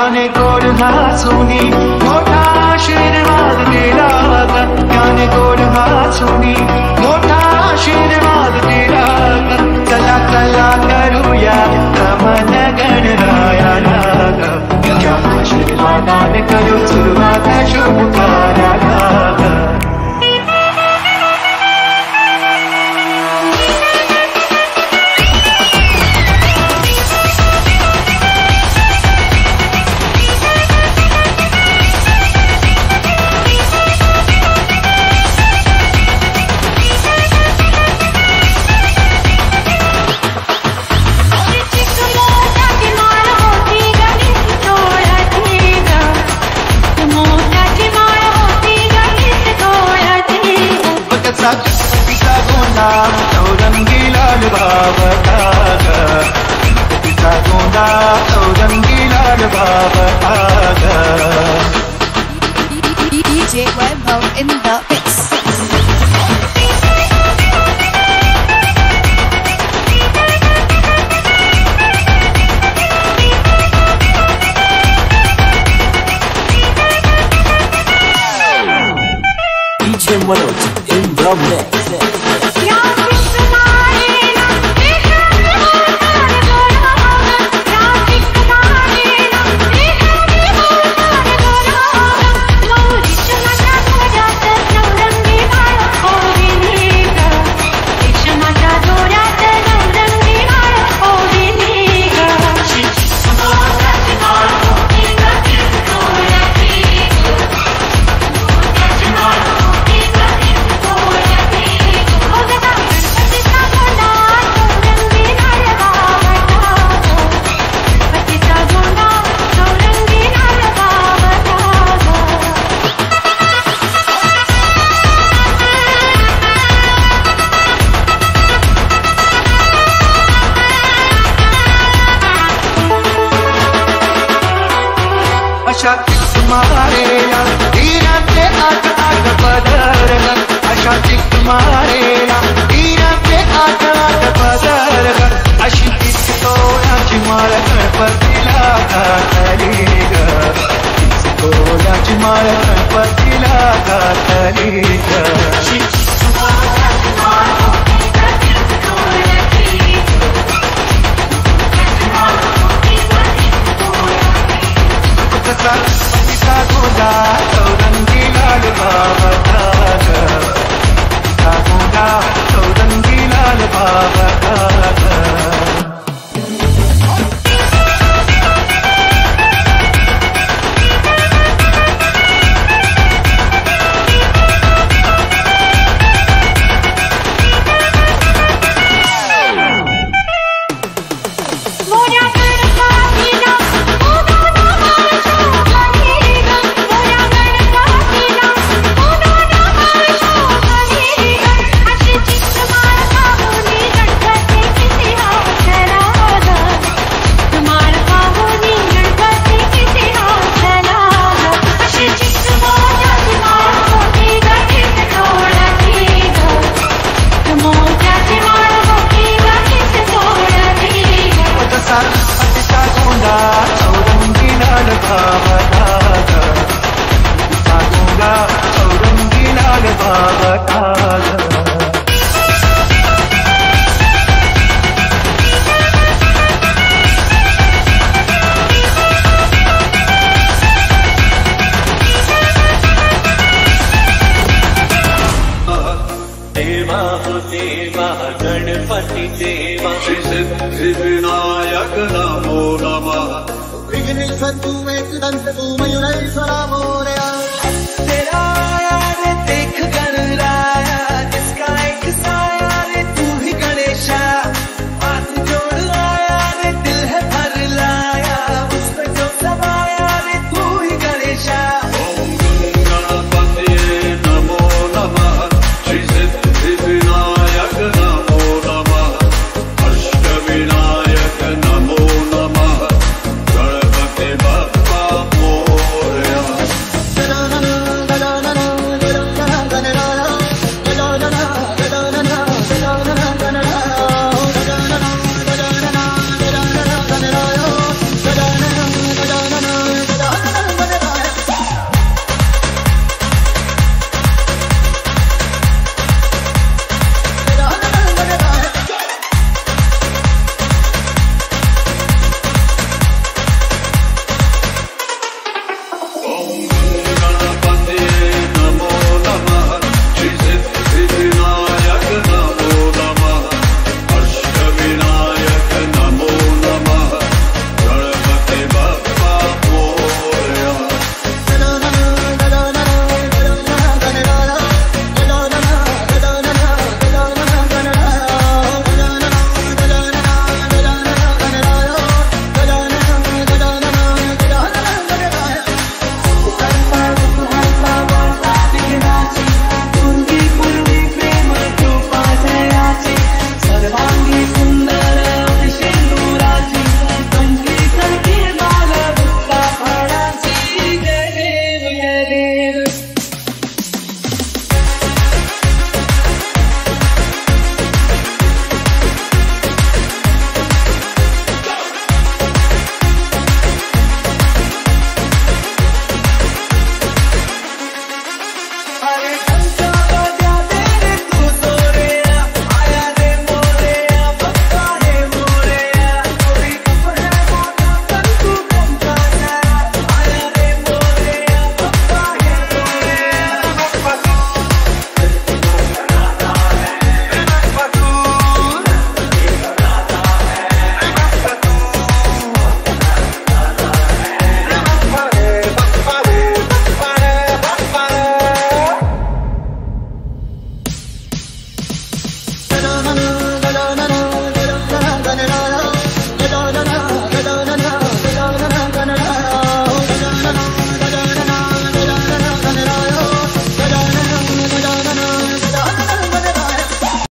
gane kolha suni motha ashirwad tera kar gane kolha suni motha ashirwad tera kar kala kala karu yaad kaman gan raya na ka kya ashirwad ne karu surwat shubh kara ka DJ Webbo in the mix. Vignil santu me tantu mayurai saravore.